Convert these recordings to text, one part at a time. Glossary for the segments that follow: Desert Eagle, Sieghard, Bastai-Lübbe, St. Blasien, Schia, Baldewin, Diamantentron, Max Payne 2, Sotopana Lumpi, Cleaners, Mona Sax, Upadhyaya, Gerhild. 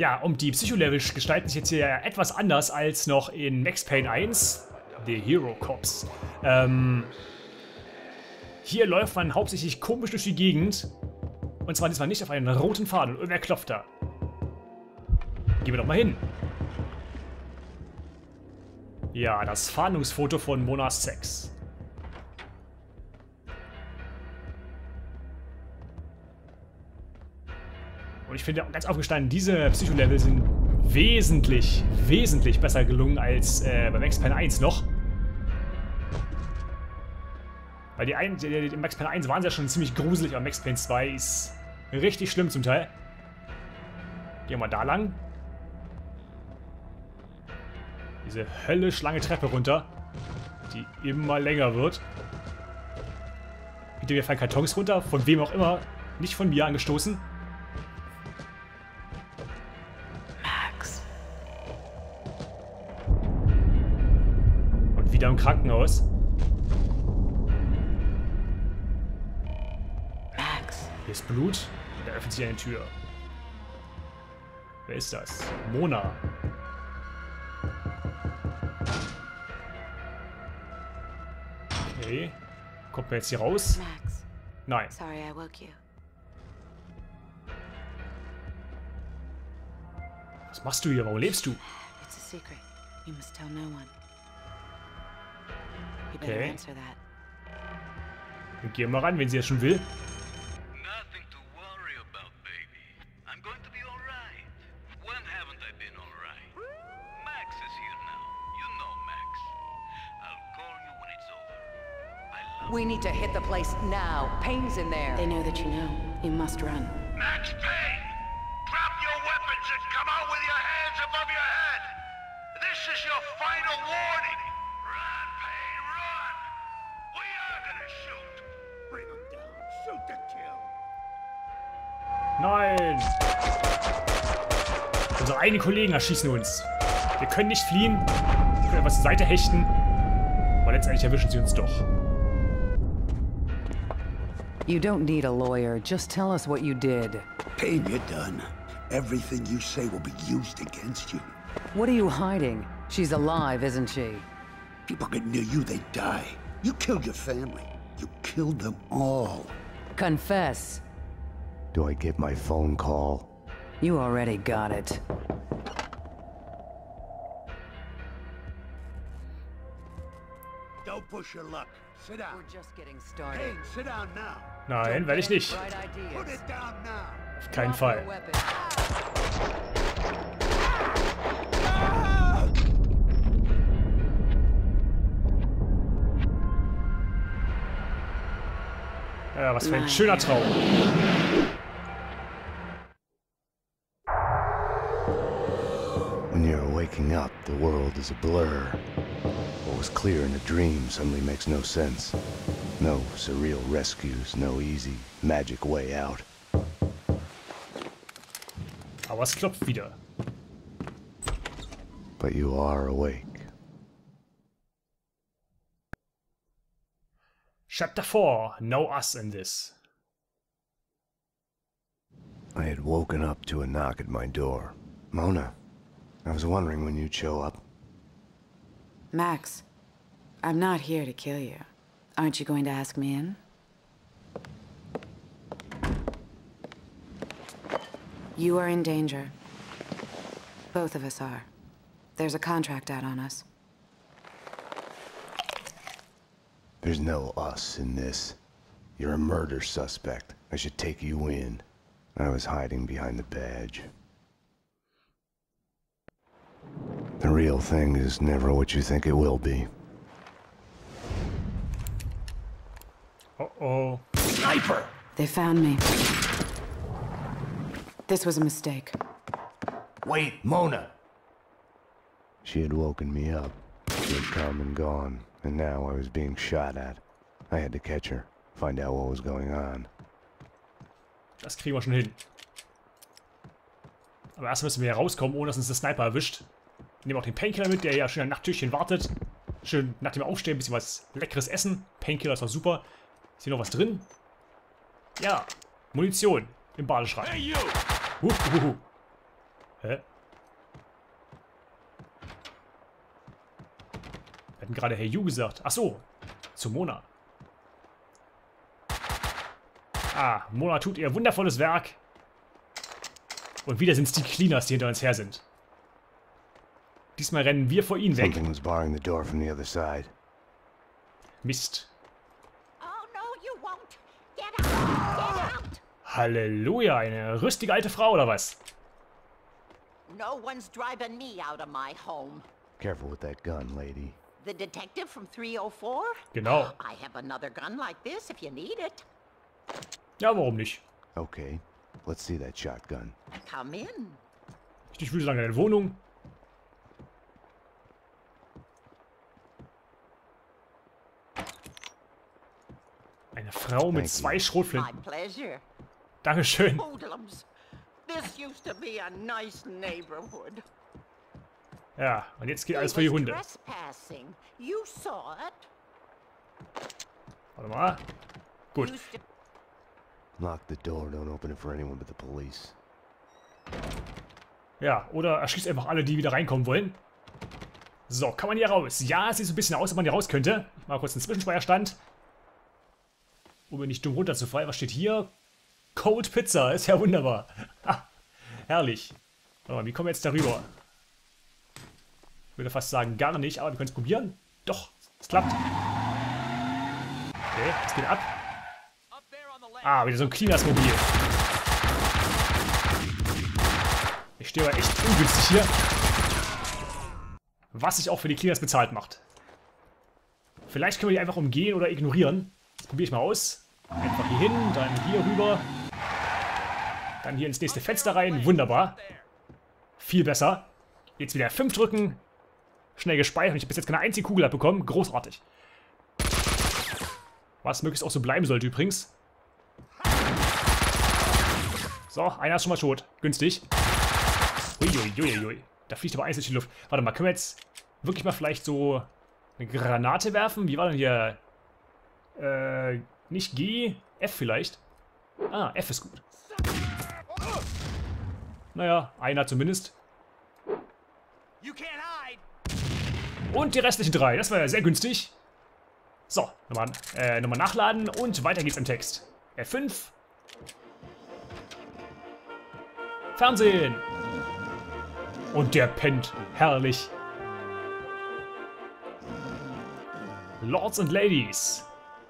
Ja, und die Psycho-Level gestalten sich jetzt hier etwas anders als noch in Max Payne 1, The Hero Cops. Hier läuft man hauptsächlich komisch durch die Gegend. Und zwar diesmal nicht auf einen roten Faden. Und wer klopft da? Gehen wir doch mal hin. Ja, das Fahndungsfoto von Mona Sax. Und ich finde ganz aufgestanden, diese Psycho-Level sind wesentlich besser gelungen als bei Max Payne 1 noch. Weil die Max Payne 1 waren ja schon ziemlich gruselig, aber Max Payne 2 ist richtig schlimm zum Teil. Gehen wir da lang. Diese höllisch lange Treppe runter, die immer länger wird. Hinter mir fallen Kartons runter, von wem auch immer, nicht von mir angestoßen. Wieder im Krankenhaus. Max. Hier ist Blut. Und da öffnet sich eine Tür. Wer ist das? Mona. Okay. Kommt man jetzt hier raus? Max. Nein. Sorry, I woke you. Was machst du hier? Warum lebst du? It's a secret. You must tell no one. Okay. Dann gehen wir mal ran, wenn sie das schon will. We need to hit the place now. Payne's in there. They know that you know. You must run. Max Payne! Drop your weapons and come out with your hands above your head! This is your final warning! Nein! Unsere eigenen Kollegen erschießen uns. Wir können nicht fliehen. Wir können etwas zur Seite hechten. Aber letztendlich erwischen sie uns doch. You don't need a lawyer. Just tell us what you did. Payne, you're done. Everything you say will be used against you. What are you hiding? She's alive, isn't she? People get near you, they die. You killed your family. You killed them all. Confess. Do I get my phone call? You already got it. Don't push your luck. Sit down. We're just getting started. Hey, sit down now. Nein, werde ich nicht. Put it down now. Auf keinen Fall. Ja, was für ein schöner Traum. When you're waking up, the world is a blur. What was clear in a dream suddenly makes no sense. No surreal rescues, no easy magic way out. Aber es klopft wieder. But you are awake. Chapter 4, No Us in This. I had woken up to a knock at my door. Mona, I was wondering when you'd show up. Max, I'm not here to kill you. Aren't you going to ask me in? You are in danger. Both of us are. There's a contract out on us. There's no us in this. You're a murder suspect. I should take you in. I was hiding behind the badge. The real thing is never what you think it will be. Uh-oh. Sniper! They found me. This was a mistake. Wait, Mona! She had woken me up. She had come and gone. And now I was being shot at. I had to catch her, find out what was going on. Das kriegen wir schon hin. Aber erst müssen wir hier rauskommen, ohne dass uns der Sniper erwischt. Wir nehmen auch den Painkiller mit, der ja schon am Nachttürchen wartet. Schön nach dem Aufstehen ein bisschen was Leckeres essen. Painkiller ist doch super. Ist hier noch was drin? Ja, Munition im Badeschrank. Hey, Hä? Wir hatten gerade Hey You gesagt. Ach so, zu Mona. Ah, Mona tut ihr wundervolles Werk. Und wieder sind es die Cleaners, die hinter uns her sind. Diesmal rennen wir vor ihnen weg. Mist. Halleluja, eine rüstige alte Frau oder was? No one's driving me out of my home. Careful with that gun, lady. The detective from 304? Genau. I have another gun like this if you need it. Ja, warum nicht? Okay. Let's see that shotgun. Come in. Ich will sagen, deine Wohnung. Eine Frau mit zwei Schrotflinten. My pleasure. Dankeschön. Ja, und jetzt geht alles für die Hunde. Warte mal. Gut. Ja, oder erschießt einfach alle, die wieder reinkommen wollen. So, kann man hier raus? Ja, es sieht so ein bisschen aus, ob man hier raus könnte. Ich mache kurz einen Zwischenspeicherstand. Um nicht dumm runterzufallen. Was steht hier? Cold Pizza, ist ja wunderbar. Ha, herrlich. Warte mal, wie kommen wir jetzt darüber? Ich würde fast sagen, gar nicht, aber wir können es probieren. Doch, es klappt. Okay, es geht ab. Ah, wieder so ein Cleaners-Mobil. Ich stehe aber echt ungünstig hier. Was sich auch für die Cleaners bezahlt macht. Vielleicht können wir die einfach umgehen oder ignorieren. Das probiere ich mal aus. Einfach hier hin, dann hier rüber. Dann hier ins nächste Fenster rein. Wunderbar. Viel besser. Jetzt wieder 5 drücken. Schnell gespeichert. Ich habe bis jetzt keine einzige Kugel abbekommen. Großartig. Was möglichst auch so bleiben sollte übrigens. So, einer ist schon mal tot. Günstig. Uiuiuiui. Da fliegt aber eins durch die Luft. Warte mal, können wir jetzt wirklich mal vielleicht so eine Granate werfen? Wie war denn hier? Nicht G, F vielleicht. Ah, F ist gut. Naja, einer zumindest. Und die restlichen 3. Das war ja sehr günstig. So, nochmal nachladen und weiter geht's im Text. F5. Fernsehen. Und der pennt. Herrlich. Lords and Ladies.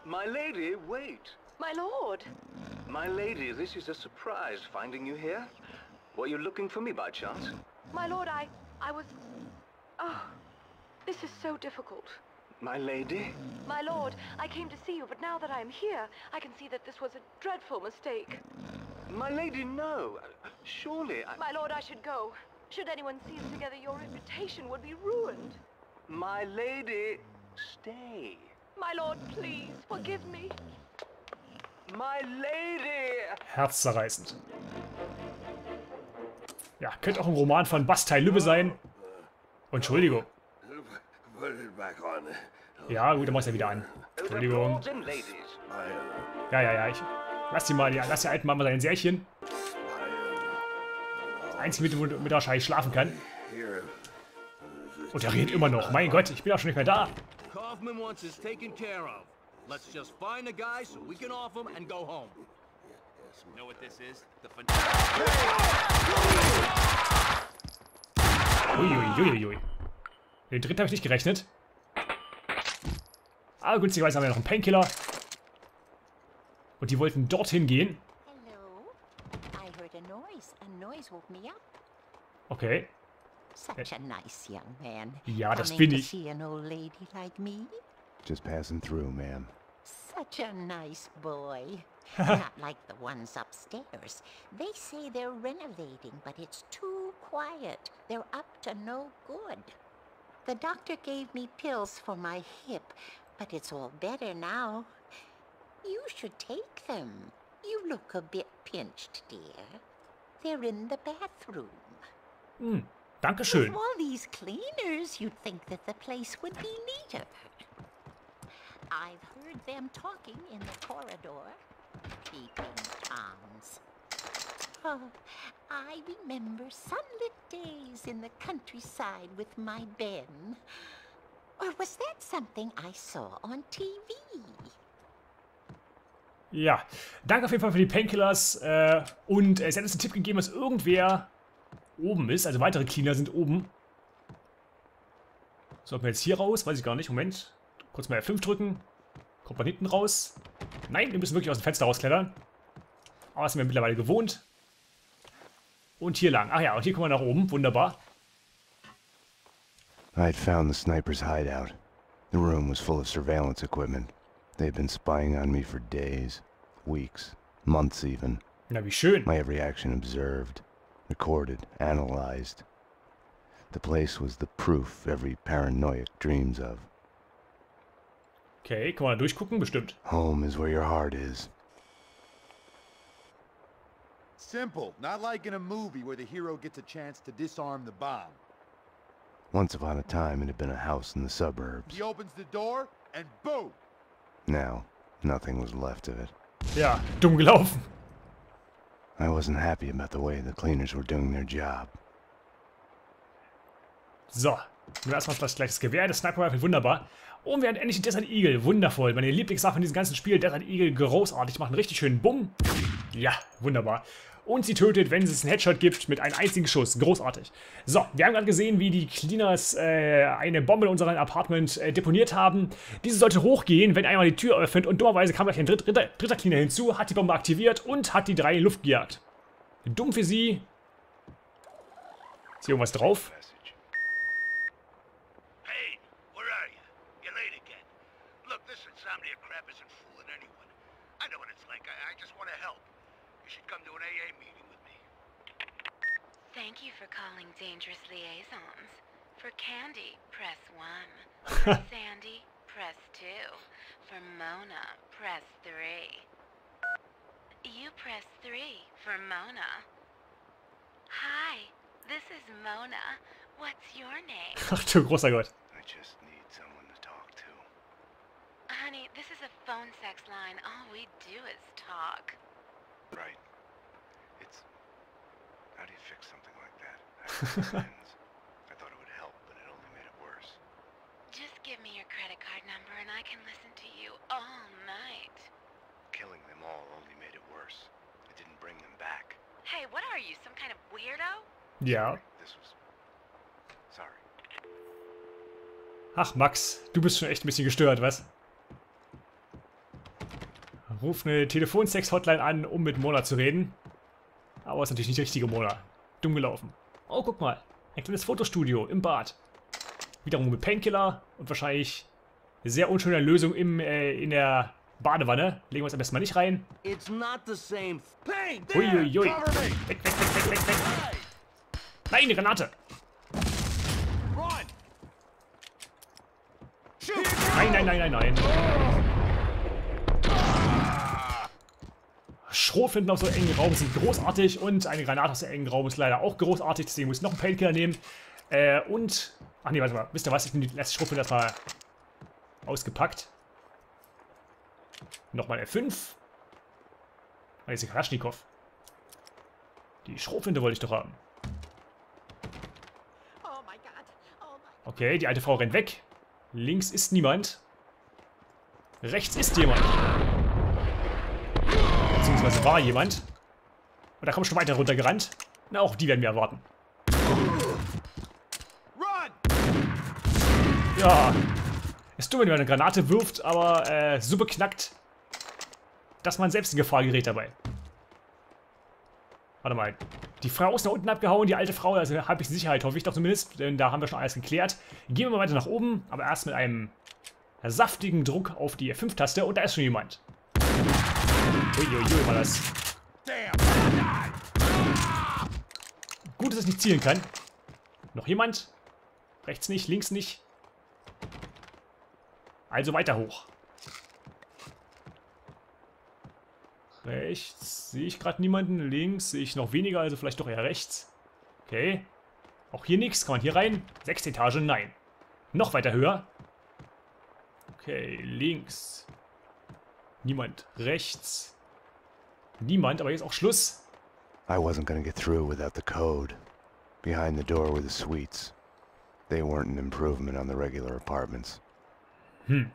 My lady, wait. My lord. My lady, this is a surprise finding you here. Were you looking for me by chance? My lord, I was... Oh, this is so difficult. My lady? My lord, I came to see you, but now that I'm here, I can see that this was a dreadful mistake. My lady, no. Surely I... My lord, I should go. Should anyone see us together, your reputation would be ruined. My lady, stay. My lord, please, forgive me. My lady. Herzzerreißend. Ja, könnte auch ein Roman von Bastai-Lübbe sein. Entschuldigung. Ja, gut, dann mach's ja wieder an. Entschuldigung. Ja, ich lass die alten Mann mal sein Särchen. Das einzige Mittel, womit er wahrscheinlich schlafen kann. Und er redet immer noch. Mein Gott, ich bin auch schon nicht mehr da. Uiuiuiui. Den dritten habe ich nicht gerechnet. Aber günstigerweise haben wir noch einen Painkiller. Und die wollten dorthin gehen. Okay. Such a nice young man. Ja, das bin ich. Just passing through, ma'am. Such a nice boy. Not like the ones upstairs. They say they're renovating, but it's too quiet. They're up to no good. The doctor gave me pills for my hip, but it's all better now. You should take them. You look a bit pinched, dear. They're in the bathroom. Mm. Dankeschön. Oh, I remember sunlit days in the countryside with my Ben. Or was that something I saw on TV? Ja, danke auf jeden Fall für die Painkillers. Und es hat uns einen Tipp gegeben, dass irgendwer oben ist. Also weitere Cleaner sind oben. Sollten wir jetzt hier raus? Weiß ich gar nicht. Moment. Kurz mal F5 drücken. Kommt man hinten raus? Nein, wir müssen wirklich aus dem Fenster rausklettern. Aber das sind wir mittlerweile gewohnt. Und hier lang. Ach ja, und hier kommen wir nach oben. Wunderbar. I had found the sniper's hideout. The room was full of surveillance equipment. They've been spying on me for days, weeks, months even. Na, wie schön. My every action observed, recorded, analyzed. The place was the proof every paranoiac dreams of. Okay, kann man da durchgucken, bestimmt. Home is where your heart is. Simple, not like in a movie where the hero gets a chance to disarm the bomb. Once upon a time, it had been a house in the suburbs. He opens the door and boom! Now, nothing was left of it. Ja, dumm gelaufen. I wasn't happy about the way the cleaners were doing their job. So, nun erstmal gleich das Gewehr, das Sniper Rifle, wunderbar. Und wir haben endlich den Desert Eagle, wundervoll. Meine Lieblingssache in diesem ganzen Spiel, Desert Eagle, großartig, macht einen richtig schönen Bumm. Ja, wunderbar. Und sie tötet, wenn es einen Headshot gibt, mit einem einzigen Schuss. Großartig. So, wir haben gerade gesehen, wie die Cleaners eine Bombe in unserem Apartment deponiert haben. Diese sollte hochgehen, wenn einmal die Tür öffnet. Und dummerweise kam gleich ein dritter Cleaner hinzu, hat die Bombe aktiviert und hat die drei in die Luft gejagt. Dumm für sie. Ist hier irgendwas drauf? Thank you for calling dangerous liaisons. For Candy, press 1. For Sandy, press 2. For Mona, press 3. You press 3 for Mona. Hi, this is Mona. What's your name? Ach du großer Gott. I just need someone to talk to. Honey, this is a phone sex line. All we do is talk. Right. It's... How do you fix something like that? I thought it would help, but it only made it worse. Just give me your credit card number and I can listen to you all night. Killing them all only made it worse. It didn't bring them back. Hey, what are you? Some kind of weirdo? Ja. This was... Sorry. Ach Max, du bist schon echt ein bisschen gestört, was? Ruf eine Telefonsex-Hotline an, um mit Mona zu reden. Aber ist natürlich nicht der richtige Mona. Dumm gelaufen. Oh, guck mal. Ein kleines Fotostudio im Bad. Wiederum mit Painkiller und wahrscheinlich eine sehr unschöne Lösung im, in der Badewanne. Legen wir uns am besten mal nicht rein. Uiuiui. Weg, weg, weg, weg, weg. Nein, eine Granate. Nein, nein, nein, nein, nein. Schrotflinten aus so engen Raum sind großartig und eine Granate aus so engen Raum ist leider auch großartig, deswegen muss ich noch einen Painkiller nehmen. Und. Ach nee, warte mal, wisst ihr was? Ich bin die letzte Schrotflinte erstmal ausgepackt. Nochmal F5. Ah, jetzt ist Kalaschnikow. Die Schrotflinte wollte ich doch haben. Okay, die alte Frau rennt weg. Links ist niemand. Rechts ist jemand. Beziehungsweise war jemand. Und da kommt schon weiter runtergerannt. Na, auch die werden wir erwarten. Ja. Ist dumm, wenn man eine Granate wirft, aber so beknackt, dass man selbst in Gefahr gerät dabei. Warte mal. Die Frau ist nach unten abgehauen, die alte Frau, also habe ich Sicherheit, hoffe ich doch zumindest, denn da haben wir schon alles geklärt. Gehen wir mal weiter nach oben, aber erst mit einem saftigen Druck auf die F5-Taste und da ist schon jemand. Uiuiui, war das. Gut, dass ich nicht zielen kann. Noch jemand? Rechts nicht, links nicht. Also weiter hoch. Rechts sehe ich gerade niemanden. Links sehe ich noch weniger, also vielleicht doch eher rechts. Okay. Auch hier nichts. Kann man hier rein? Sechste Etage, nein. Noch weiter höher. Okay, links. Niemand. Rechts. Niemand, aber jetzt auch Schluss. I wasn't gonna get through without the code. Behind the door were the suites. They weren't an improvement on the regular apartments. Hm.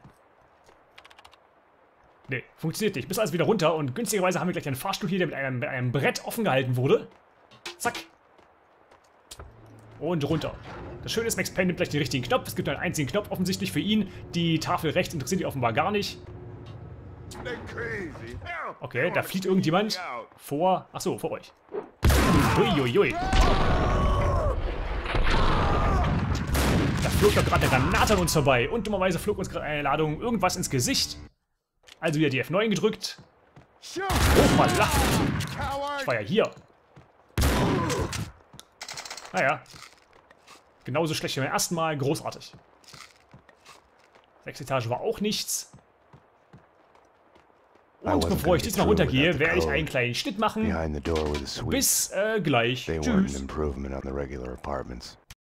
Nee, funktioniert nicht. Bis alles wieder runter und günstigerweise haben wir gleich einen Fahrstuhl hier, der mit einem Brett offen gehalten wurde. Zack. Und runter. Das Schöne ist, Max Payne nimmt gleich den richtigen Knopf. Es gibt nur einen einzigen Knopf offensichtlich für ihn. Die Tafel rechts interessiert ihn offenbar gar nicht. Okay, da flieht irgendjemand vor... Achso, vor euch. Uiuiui. Da flog doch gerade eine Granate an uns vorbei. Und dummerweise flog uns gerade eine Ladung irgendwas ins Gesicht. Also wieder die F9 gedrückt. Oh, mal lacht. Ich war ja hier. Naja. Genauso schlecht wie beim ersten Mal. Großartig. Sechste Etage war auch nichts. Und bevor ich diesmal runtergehe, werde ich einen kleinen Schnitt machen. Bis gleich. Tschüss.